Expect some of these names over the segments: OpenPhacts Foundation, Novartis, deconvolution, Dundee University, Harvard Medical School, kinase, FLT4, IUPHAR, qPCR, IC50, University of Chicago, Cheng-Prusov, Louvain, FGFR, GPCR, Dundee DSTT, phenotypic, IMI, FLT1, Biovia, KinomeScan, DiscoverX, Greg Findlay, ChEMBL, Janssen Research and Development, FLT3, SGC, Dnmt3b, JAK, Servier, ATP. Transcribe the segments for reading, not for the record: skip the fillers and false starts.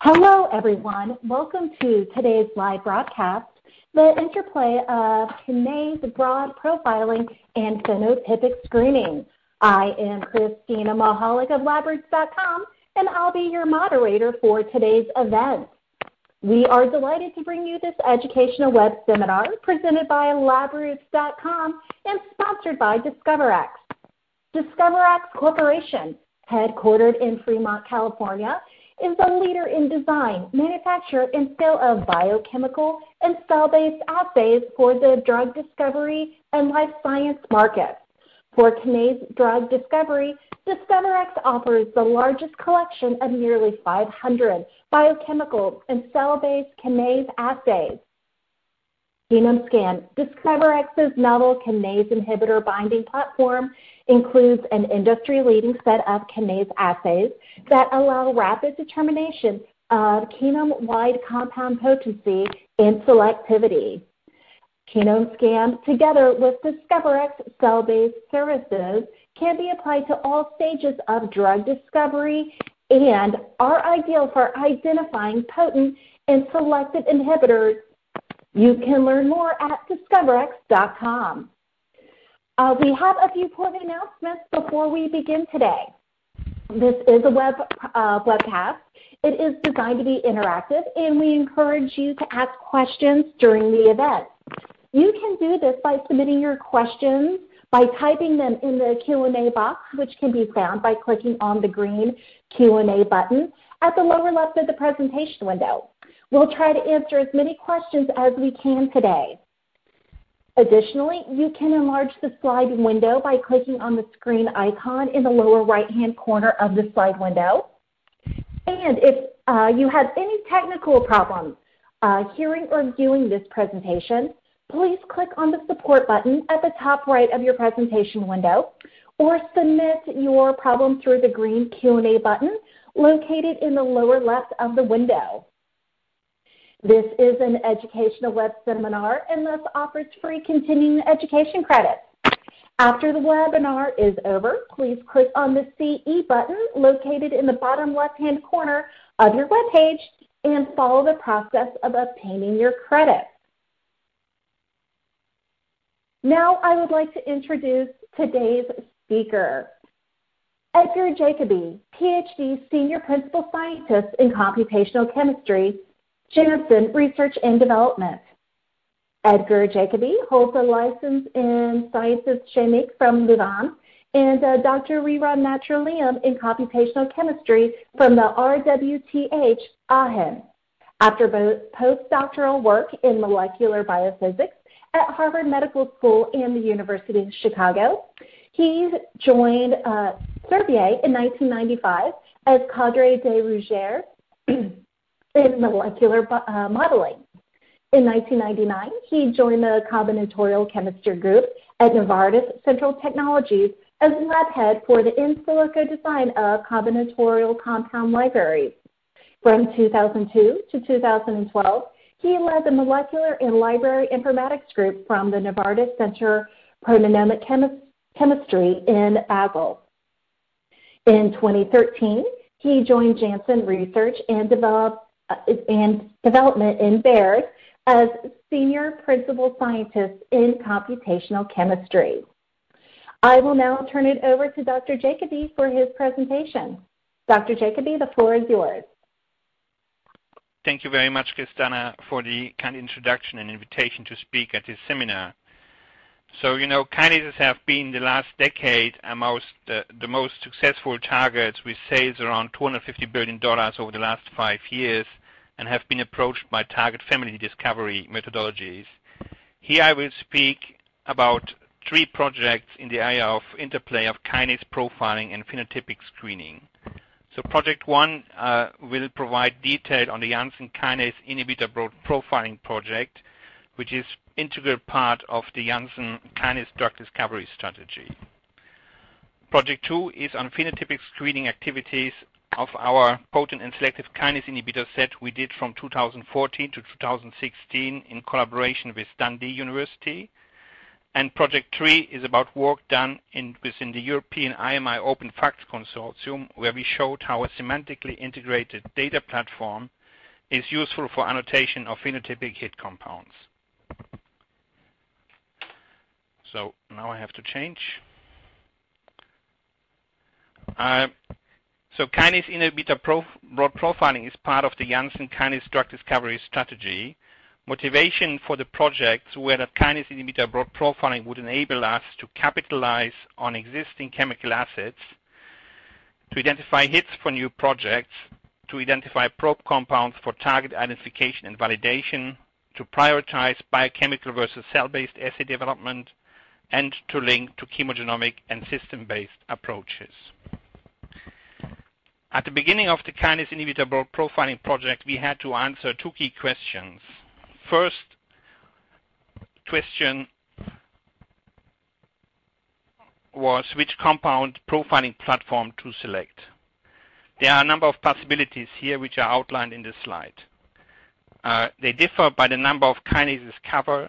Hello, everyone. Welcome to today's live broadcast, the interplay of kinase broad profiling and phenotypic screening. I am Christina Mahalik of LabRoots.com, and I'll be your moderator for today's event. We are delighted to bring you this educational web seminar presented by LabRoots.com and sponsored by DiscoverX. DiscoverX Corporation, headquartered in Fremont, California, is a leader in design, manufacture, and sale of biochemical and cell-based assays for the drug discovery and life science markets. For kinase drug discovery, DiscoverX offers the largest collection of nearly 500 biochemical and cell-based kinase assays. KinomeScan, DiscoverX's novel kinase inhibitor binding platform, includes an industry-leading set of kinase assays that allow rapid determination of kinome-wide compound potency and selectivity. KinomeScan, together with DiscoverX cell-based services, can be applied to all stages of drug discovery and are ideal for identifying potent and selective inhibitors. You can learn more at discoverx.com. We have a few important announcements before we begin today. This is a webcast. It is designed to be interactive, and we encourage you to ask questions during the event. You can do this by submitting your questions by typing them in the Q&A box, which can be found by clicking on the green Q&A button at the lower left of the presentation window. We'll try to answer as many questions as we can today. Additionally, you can enlarge the slide window by clicking on the screen icon in the lower right-hand corner of the slide window. And if you have any technical problems hearing or viewing this presentation, please click on the support button at the top right of your presentation window, or submit your problem through the green Q&A button located in the lower left of the window. This is an educational web seminar and thus offers free continuing education credits. After the webinar is over, please click on the CE button located in the bottom left-hand corner of your webpage and follow the process of obtaining your credits. Now I would like to introduce today's speaker. Edgar Jacoby, PhD Senior Principal Scientist in Computational Chemistry, Janssen Research and Development. Edgar Jacoby holds a license in Sciences Chimiques from Louvain and a doctoral naturalium in Computational Chemistry from the RWTH Aachen. After both postdoctoral work in molecular biophysics at Harvard Medical School and the University of Chicago, he joined Servier in 1995 as cadre de recherche in molecular modeling. In 1999, he joined the combinatorial chemistry group at Novartis Central Technologies as lab head for the in silico design of combinatorial compound libraries. From 2002 to 2012, he led the molecular and library informatics group from the Novartis Center for Proteomic Chemistry in Basel. In 2013, he joined Janssen Research and Development in Baird as Senior Principal Scientist in Computational Chemistry. I will now turn it over to Dr. Jacoby for his presentation. Dr. Jacoby, the floor is yours. Thank you very much, Christina, for the kind introduction and invitation to speak at this seminar. So, you know, kinases have been the last decade the most successful targets, with sales around $250 billion over the last 5 years, and have been approached by target family discovery methodologies. Here I will speak about three projects in the area of interplay of kinase profiling and phenotypic screening. So project one will provide detail on the Janssen kinase inhibitor broad profiling project, which is integral part of the Janssen kinase drug discovery strategy. Project 2 is on phenotypic screening activities of our potent and selective kinase inhibitor set we did from 2014 to 2016 in collaboration with Dundee University. And Project 3 is about work done within the European IMI OpenPhacts Consortium, where we showed how a semantically integrated data platform is useful for annotation of phenotypic hit compounds. So now I have to change. So kinase inhibitor broad profiling is part of the Janssen kinase drug discovery strategy. Motivation for the projects were that kinase inhibitor broad profiling would enable us to capitalize on existing chemical assets, to identify hits for new projects, to identify probe compounds for target identification and validation, to prioritize biochemical versus cell-based assay development, and to link to chemogenomic and system-based approaches. At the beginning of the kinase inhibitor broad profiling project, we had to answer two key questions. First question was which compound profiling platform to select. There are a number of possibilities here which are outlined in this slide. They differ by the number of kinases covered,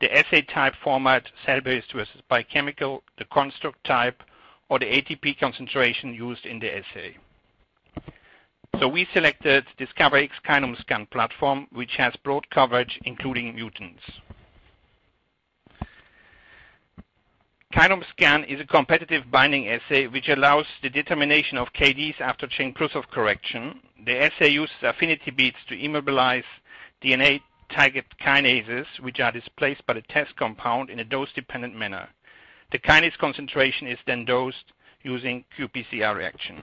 the assay type format, cell-based versus biochemical, the construct type, or the ATP concentration used in the assay. So we selected DiscoverX KinomeScan platform, which has broad coverage including mutants. KinomeScan is a competitive binding assay which allows the determination of KDs after Cheng-Prusov correction. The assay uses affinity beads to immobilize DNA target kinases, which are displaced by the test compound in a dose-dependent manner. The kinase concentration is then dosed using qPCR reaction.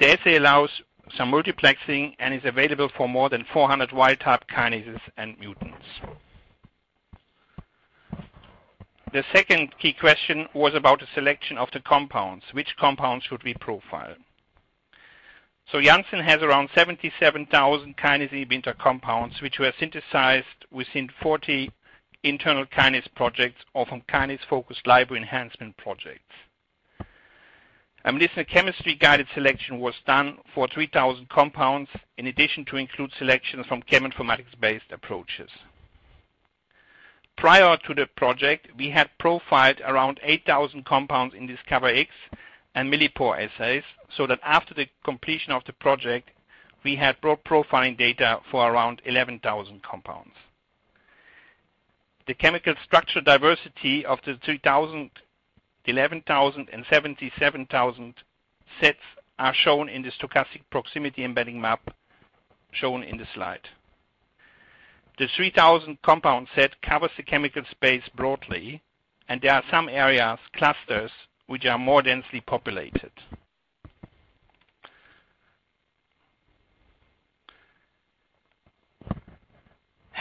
The assay allows some multiplexing and is available for more than 400 wild-type kinases and mutants. The second key question was about the selection of the compounds. Which compounds should we profile? So Janssen has around 77,000 kinase inhibitor compounds which were synthesized within 40 internal kinase projects or from kinase-focused library enhancement projects. A medicinal chemistry-guided selection was done for 3,000 compounds, in addition to include selections from cheminformatics-based approaches. Prior to the project, we had profiled around 8,000 compounds in DiscoverX and Millipore assays, so that after the completion of the project, we had broad profiling data for around 11,000 compounds. The chemical structure diversity of the 3,000 11,000 and 77,000 sets are shown in the stochastic proximity embedding map shown in the slide. The 3,000 compound set covers the chemical space broadly, and there are some areas, clusters, which are more densely populated.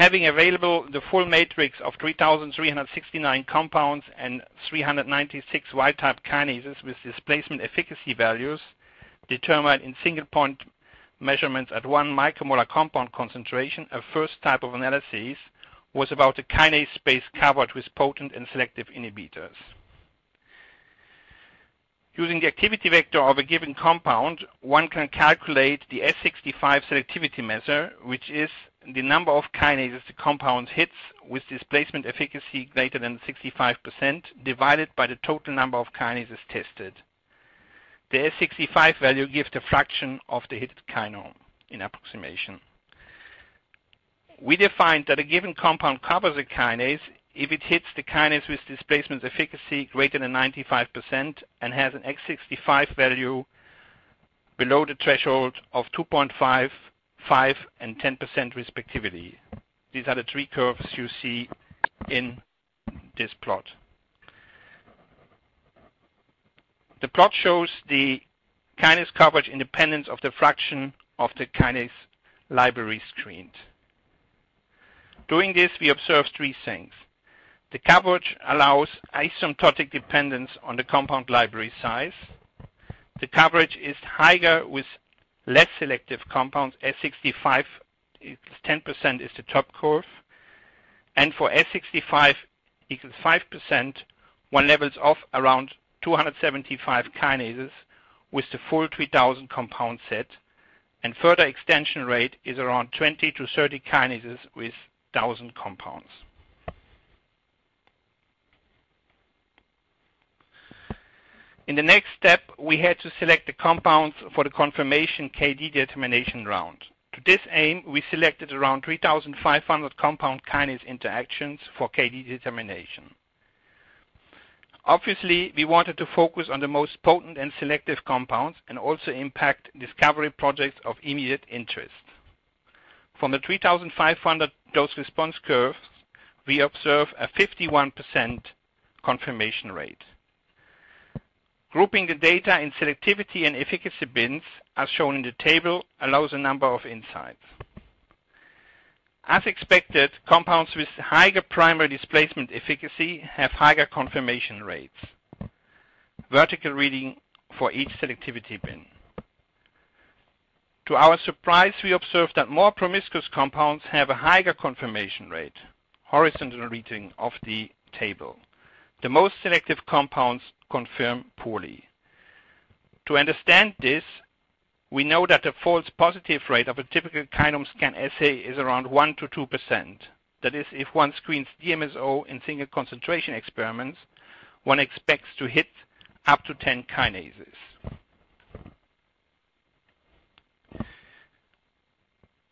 Having available the full matrix of 3,369 compounds and 396 wild-type kinases with displacement efficacy values determined in single-point measurements at 1 micromolar compound concentration, a first type of analysis was about the kinase space covered with potent and selective inhibitors. Using the activity vector of a given compound, one can calculate the S65 selectivity measure, which is the number of kinases the compound hits with displacement efficacy greater than 65% divided by the total number of kinases tested. The S65 value gives the fraction of the hit kinome in approximation. We defined that a given compound covers a kinase if it hits the kinase with displacement efficacy greater than 95% and has an S65 value below the threshold of 2.5, 5 and 10% respectively. These are the three curves you see in this plot. The plot shows the kinase coverage independence of the fraction of the kinase library screened. Doing this, we observe three things. The coverage allows asymptotic dependence on the compound library size. The coverage is higher with less selective compounds. S65 10% is the top curve, and for S65 equals 5%, one levels off around 275 kinases with the full 3,000 compound set, and further extension rate is around 20 to 30 kinases with 1,000 compounds. In the next step, we had to select the compounds for the confirmation KD determination round. To this aim, we selected around 3,500 compound kinase interactions for KD determination. Obviously, we wanted to focus on the most potent and selective compounds and also impact discovery projects of immediate interest. From the 3,500 dose-response curves, we observe a 51% confirmation rate. Grouping the data in selectivity and efficacy bins, as shown in the table, allows a number of insights. As expected, compounds with higher primary displacement efficacy have higher confirmation rates. Vertical reading for each selectivity bin. To our surprise, we observed that more promiscuous compounds have a higher confirmation rate, horizontal reading of the table. The most selective compounds confirm poorly. To understand this, we know that the false positive rate of a typical KinomeScan assay is around 1 to 2%. That is, if one screens DMSO in single concentration experiments, one expects to hit up to 10 kinases.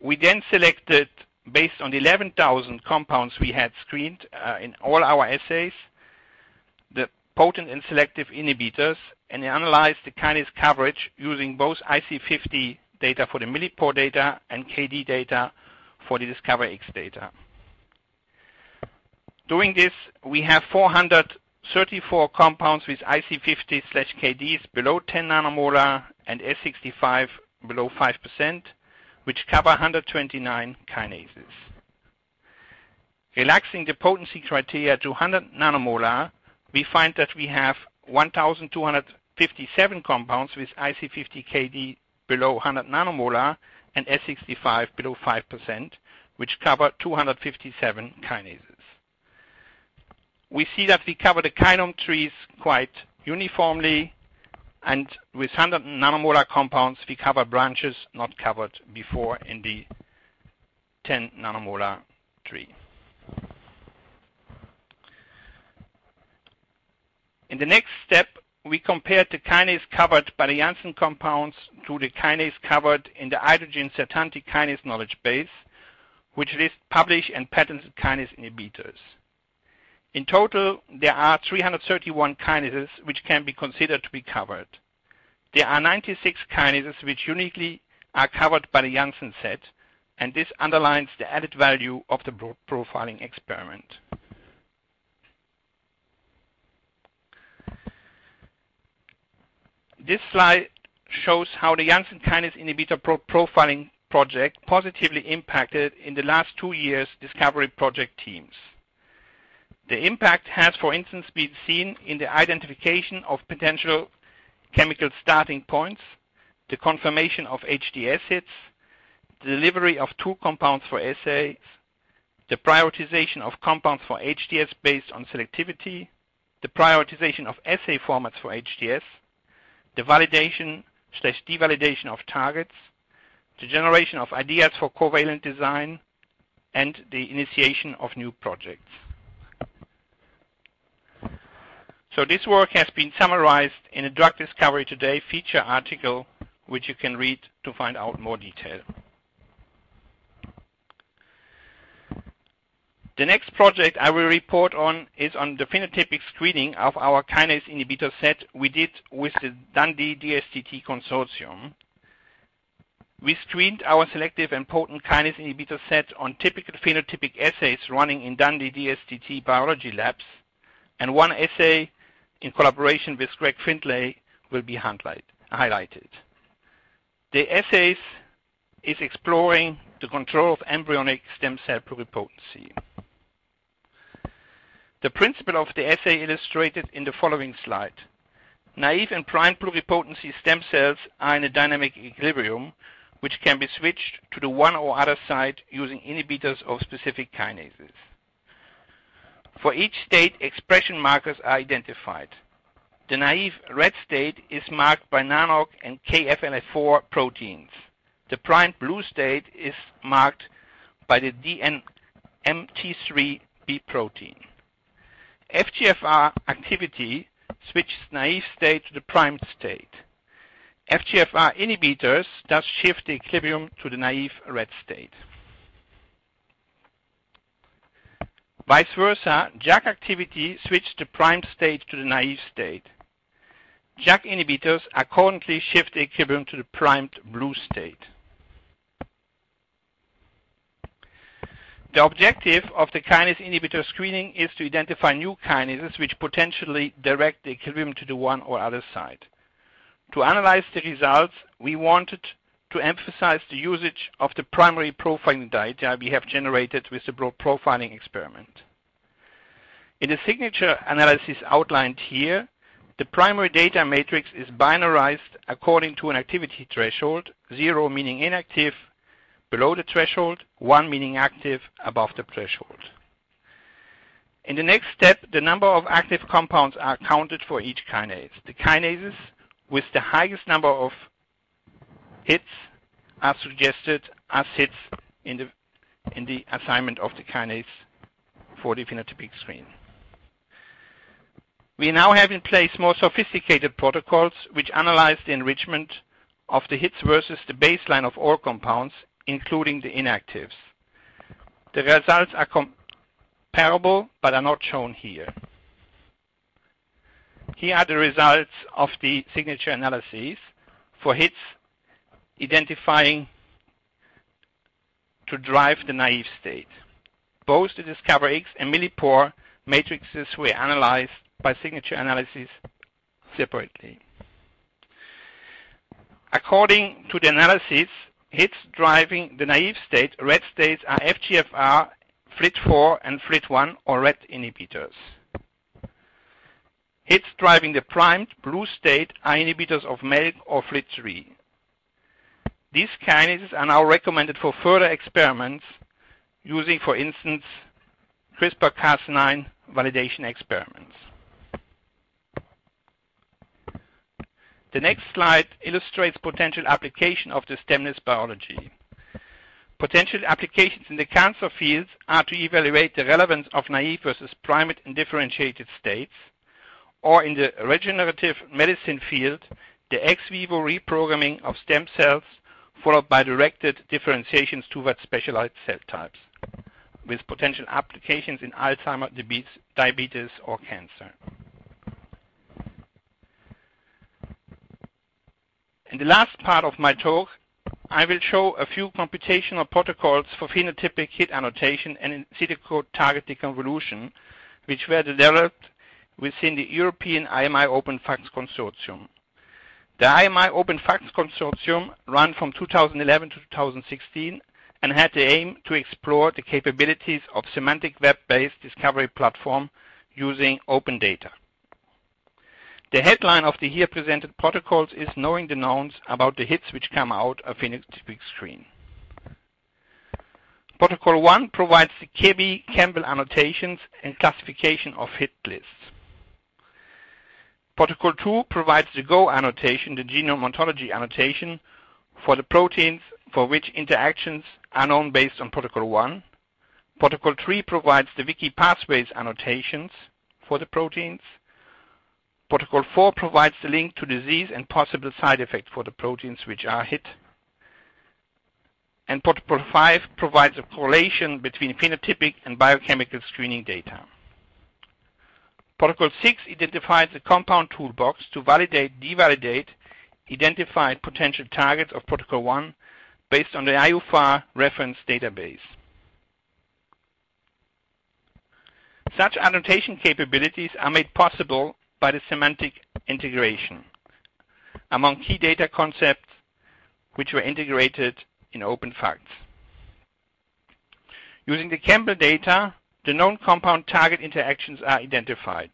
We then selected, based on the 11,000 compounds we had screened in all our assays, the potent and selective inhibitors, and analyzed the kinase coverage using both IC50 data for the millipore data and KD data for the DiscoverX data. Doing this, we have 434 compounds with IC50/KDs below 10 nanomolar and S65 below 5%, which cover 129 kinases. Relaxing the potency criteria to 100 nanomolar, we find that we have 1,257 compounds with IC50/KD below 100 nanomolar and S65 below 5%, which cover 257 kinases. We see that we cover the kinome trees quite uniformly, and with 100 nanomolar compounds, we cover branches not covered before in the 10 nanomolar tree. In the next step, we compared the kinase covered by the Janssen compounds to the kinase covered in the Hydrogen Sertantic Kinase Knowledge Base, which lists published and patented kinase inhibitors. In total, there are 331 kinases which can be considered to be covered. There are 96 kinases which uniquely are covered by the Janssen set, and this underlines the added value of the broad profiling experiment. This slide shows how the Janssen kinase inhibitor profiling project positively impacted in the last 2 years discovery project teams. The impact has, for instance, been seen in the identification of potential chemical starting points, the confirmation of HDS hits, the delivery of 2 compounds for assays, the prioritization of compounds for HDS based on selectivity, the prioritization of assay formats for HDS, the validation/devalidation of targets, the generation of ideas for covalent design, and the initiation of new projects. So this work has been summarized in a Drug Discovery Today feature article, which you can read to find out more detail. The next project I will report on is on the phenotypic screening of our kinase inhibitor set we did with the Dundee DSTT consortium. We screened our selective and potent kinase inhibitor set on typical phenotypic assays running in Dundee DSTT biology labs, and one assay in collaboration with Greg Findlay will be highlighted. The assay is exploring the control of embryonic stem cell pluripotency. The principle of the assay illustrated in the following slide. Naive and prime pluripotency stem cells are in a dynamic equilibrium, which can be switched to the one or other side using inhibitors of specific kinases. For each state, expression markers are identified. The naive red state is marked by Nanog and KFLF4 proteins. The prime blue state is marked by the Dnmt3b protein. FGFR activity switches naive state to the primed state. FGFR inhibitors thus shift the equilibrium to the naive red state. Vice versa, JAK activity switches the primed state to the naive state. JAK inhibitors accordingly shift the equilibrium to the primed blue state. The objective of the kinase inhibitor screening is to identify new kinases which potentially direct the equilibrium to the one or other side. To analyze the results, we wanted to emphasize the usage of the primary profiling data we have generated with the broad profiling experiment. In the signature analysis outlined here, the primary data matrix is binarized according to an activity threshold, 0 meaning inactive, below the threshold, 1 meaning active, above the threshold. In the next step, the number of active compounds are counted for each kinase. The kinases with the highest number of hits are suggested as hits in the assignment of the kinase for the phenotypic screen. We now have in place more sophisticated protocols which analyze the enrichment of the hits versus the baseline of all compounds, including the inactives. The results are comparable but are not shown here. Here are the results of the signature analyses for hits identifying to drive the naive state. Both the DiscoverX and Millipore matrices were analyzed by signature analysis separately. According to the analysis, hits driving the naive state, red states, are FGFR, FLT4 and FLT1 or RET inhibitors. Hits driving the primed blue state are inhibitors of MEK or FLT3. These kinases are now recommended for further experiments using, for instance, CRISPR-Cas9 validation experiments. The next slide illustrates potential application of the stemness biology. Potential applications in the cancer fields are to evaluate the relevance of naive versus primate and differentiated states, or in the regenerative medicine field, the ex vivo reprogramming of stem cells followed by directed differentiations towards specialized cell types, with potential applications in Alzheimer's, diabetes, or cancer. In the last part of my talk, I will show a few computational protocols for phenotypic hit annotation and in silico target deconvolution, which were developed within the European IMI OpenPhacts Consortium. The IMI OpenPhacts Consortium ran from 2011 to 2016 and had the aim to explore the capabilities of semantic web-based discovery platform using open data. The headline of the here presented protocols is Knowing the Knowns about the hits which come out of phenotypic screen. Protocol 1 provides the ChEMBL annotations and classification of hit lists. Protocol 2 provides the GO annotation, the genome ontology annotation, for the proteins for which interactions are known based on Protocol 1. Protocol 3 provides the wiki pathways annotations for the proteins. Protocol 4 provides the link to disease and possible side effects for the proteins which are hit. And Protocol 5 provides a correlation between phenotypic and biochemical screening data. Protocol 6 identifies the compound toolbox to validate, devalidate, identified potential targets of Protocol 1 based on the IUPHAR reference database. Such annotation capabilities are made possible by the semantic integration among key data concepts which were integrated in OpenPhacts. Using the ChEMBL data, the known compound target interactions are identified.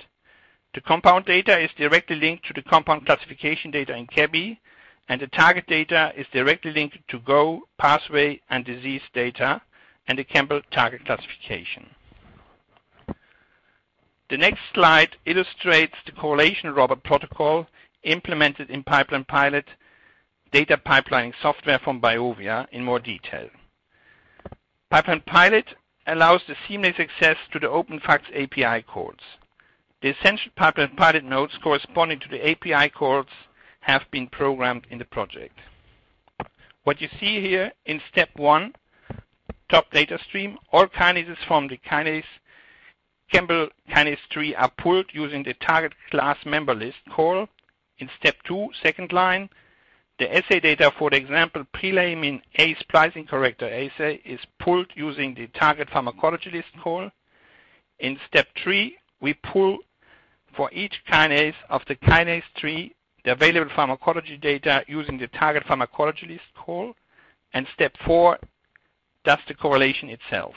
The compound data is directly linked to the compound classification data in ChEMBL, and the target data is directly linked to GO, pathway, and disease data, and the ChEMBL target classification. The next slide illustrates the correlation robber protocol implemented in Pipeline Pilot data pipelining software from Biovia in more detail. Pipeline Pilot allows the seamless access to the OpenPhacts API codes. The essential pipeline pilot nodes corresponding to the API calls have been programmed in the project. What you see here in step 1, top data stream, all kinases from the kinase ChEMBL kinase 3 are pulled using the target class member list call. In step 2, second line, the assay data for the example pre-Lamin A splicing corrector assay is pulled using the target pharmacology list call. In step 3, we pull for each kinase of the kinase 3 the available pharmacology data using the target pharmacology list call. And step 4 does the correlation itself.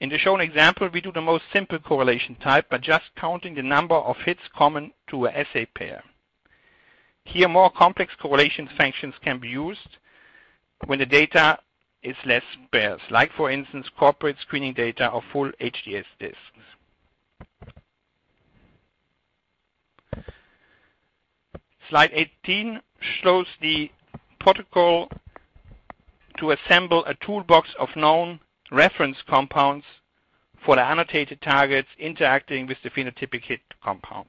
In the shown example, we do the most simple correlation type by just counting the number of hits common to an assay pair. Here, more complex correlation functions can be used when the data is less sparse, like, for instance, corporate screening data or full HDS disks. Slide 18 shows the protocol to assemble a toolbox of known reference compounds for the annotated targets interacting with the phenotypic hit compounds.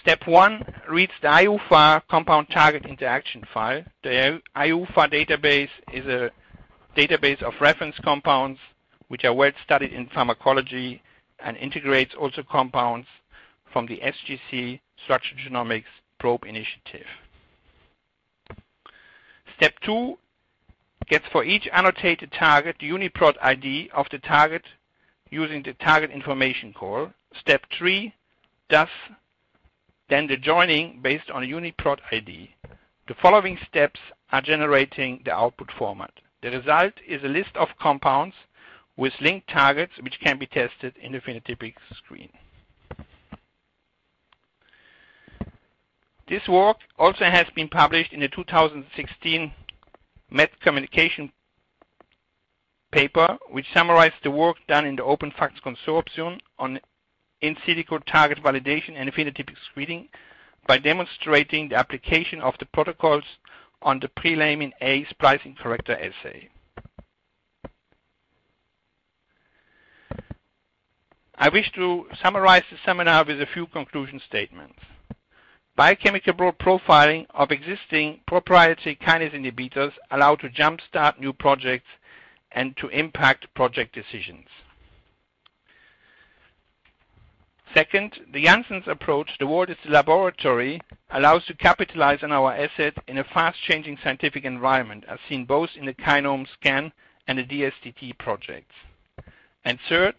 Step 1 reads the IUPHAR compound target interaction file. The IUPHAR database is a database of reference compounds which are well studied in pharmacology and integrates also compounds from the SGC Structural Genomics Probe Initiative. Step 2 gets for each annotated target the UniProt ID of the target using the target information call. Step 3 does then the joining based on a UniProt ID. The following steps are generating the output format. The result is a list of compounds with linked targets which can be tested in the phenotypic screen. This work also has been published in the 2016 MET communication paper, which summarized the work done in the OpenPhacts consortium on in silico target validation and phenotypic screening by demonstrating the application of the protocols on the pre-Lamin A splicing corrector assay. I wish to summarize the seminar with a few conclusion statements. Biochemical broad profiling of existing proprietary kinase inhibitors allow to jumpstart new projects and to impact project decisions. Second, the Janssen's approach, the world is the laboratory, allows to capitalize on our asset in a fast-changing scientific environment, as seen both in the KinomeScan and the DSTT projects. And third,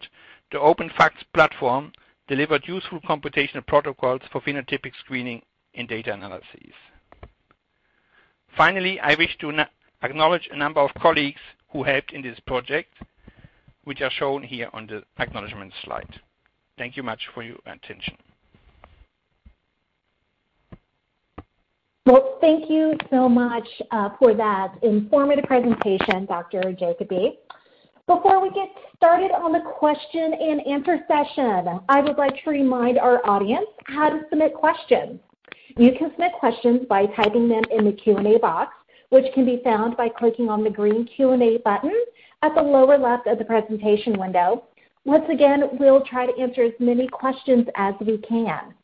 the OpenPhacts platform delivered useful computational protocols for phenotypic screening in data analyses. Finally, I wish to acknowledge a number of colleagues who helped in this project, which are shown here on the acknowledgement slide. Thank you much for your attention. Well, thank you so much for that informative presentation, Dr. Jacoby. Before we get started on the question and answer session, I would like to remind our audience how to submit questions. You can submit questions by typing them in the Q&A box, which can be found by clicking on the green Q&A button at the lower left of the presentation window. Once again, we'll try to answer as many questions as we can.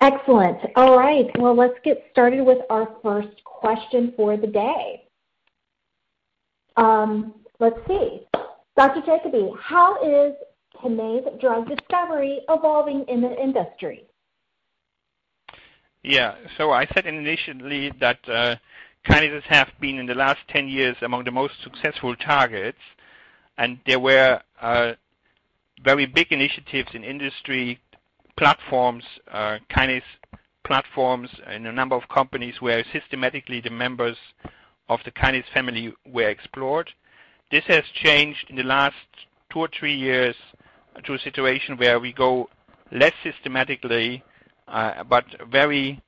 Excellent. All right, well, let's get started with our first question for the day. Let's see. Dr. Jacoby, how is kinase drug discovery evolving in the industry? Yeah, so I said initially that kinases have been in the last 10 years among the most successful targets, and there were very big initiatives in industry platforms, kinase platforms in a number of companies where systematically the members of the kinase family were explored. This has changed in the last 2 or 3 years to a situation where we go less systematically, but very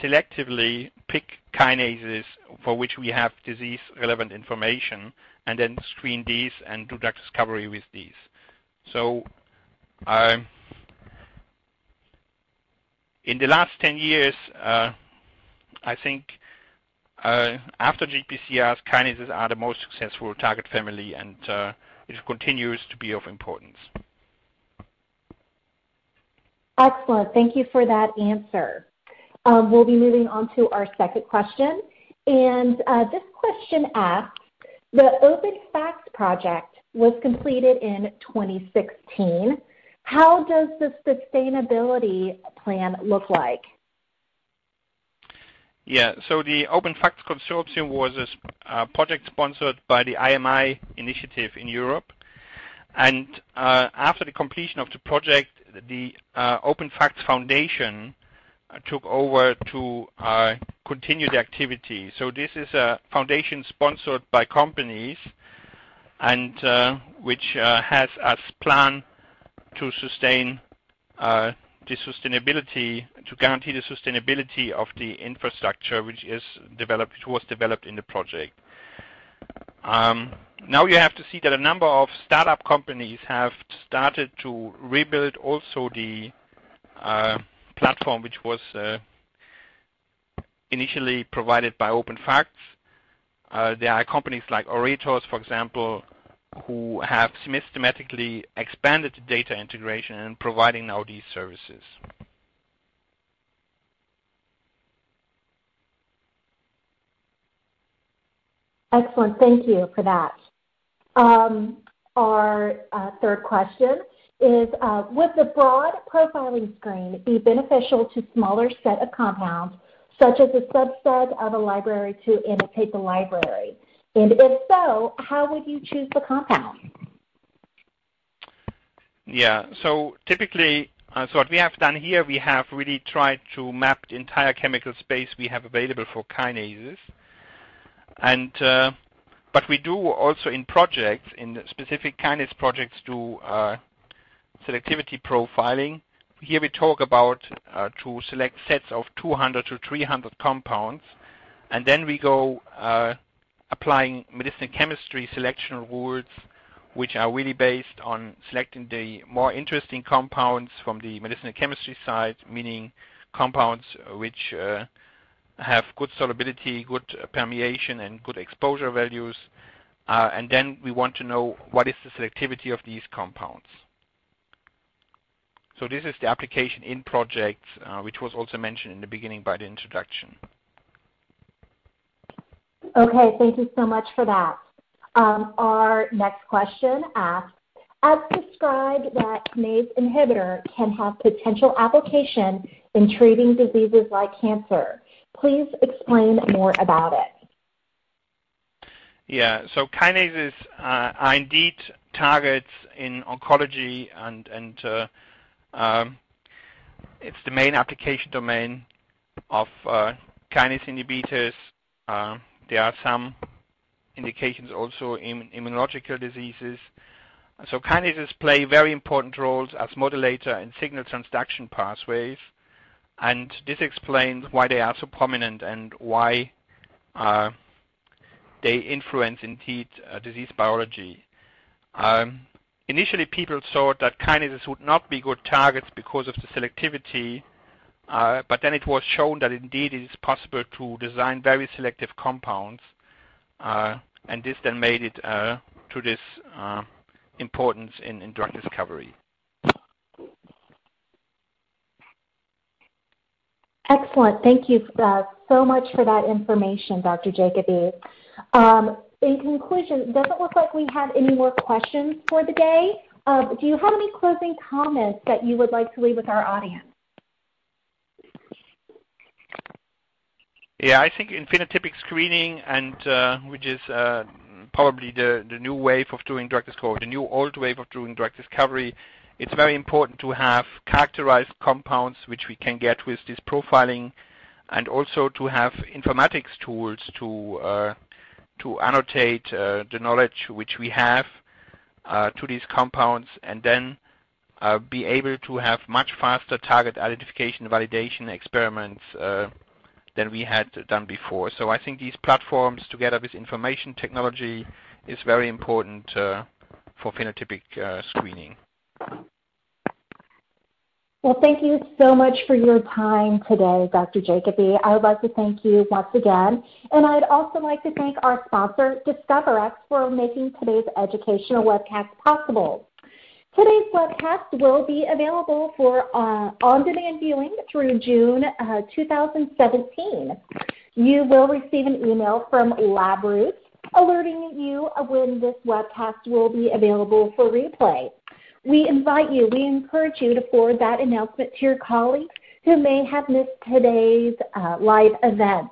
selectively pick kinases for which we have disease-relevant information, and then screen these and do drug discovery with these. So in the last 10 years, I think after GPCRs, kinases are the most successful target family, and it continues to be of importance. Excellent. Thank you for that answer. We'll be moving on to our second question. And this question asks, the OpenPhacts project was completed in 2016. How does the sustainability plan look like? Yeah, so the OpenPhacts Consortium was a project sponsored by the IMI initiative in Europe. And after the completion of the project, the OpenPhacts Foundation took over to continue the activity. So this is a foundation sponsored by companies and which has as plan to sustain the sustainability, to guarantee the sustainability of the infrastructure which is developed, which was developed in the project. Now you have to see that a number of startup companies have started to rebuild also the platform which was initially provided by OpenPhacts. There are companies like Orators, for example, who have systematically expanded the data integration and providing now these services. Excellent. Thank you for that. Our third question is, would the broad profiling screen be beneficial to smaller set of compounds, such as a subset of a library to annotate the library? And if so, how would you choose the compound? Yeah, so typically, so what we have done here, we have really tried to map the entire chemical space we have available for kinases. And but we do also in projects, in specific kinase projects, do selectivity profiling. Here we talk about to select sets of 200 to 300 compounds, and then we go applying medicinal chemistry selection rules, which are really based on selecting the more interesting compounds from the medicinal chemistry side, meaning compounds which have good solubility, good permeation, and good exposure values. And then we want to know what is the selectivity of these compounds. So this is the application in projects, which was also mentioned in the beginning by the introduction. Okay, thank you so much for that. Our next question asks, as described that kinase inhibitor can have potential application in treating diseases like cancer. Please explain more about it. Yeah, so kinases are indeed targets in oncology, and it's the main application domain of kinase inhibitors. There are some indications also in immunological diseases. So kinases play very important roles as modulator in signal transduction pathways. And this explains why they are so prominent and why they influence, indeed, disease biology. Initially, people thought that kinases would not be good targets because of the selectivity, but then it was shown that, indeed, it is possible to design very selective compounds, and this then made it to this importance in drug discovery. Excellent. Thank you so much for that information, Dr. Jacoby. In conclusion, it doesn't look like we have any more questions for the day. Do you have any closing comments that you would like to leave with our audience? Yeah, I think phenotypic screening, and which is probably the new wave of doing drug discovery, the new old wave of doing drug discovery. It's very important to have characterized compounds which we can get with this profiling, and also to have informatics tools to annotate the knowledge which we have to these compounds, and then be able to have much faster target identification and validation experiments than we had done before. So I think these platforms together with information technology is very important for phenotypic screening. Well, thank you so much for your time today, Dr. Jacoby. I would like to thank you once again. And I'd also like to thank our sponsor, DiscoverX, for making today's educational webcast possible. Today's webcast will be available for on-demand viewing through June 2017. You will receive an email from LabRoots alerting you when this webcast will be available for replay. We encourage you to forward that announcement to your colleagues who may have missed today's live event.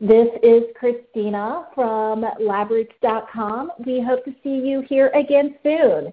This is Christina from LabRoots.com. We hope to see you here again soon.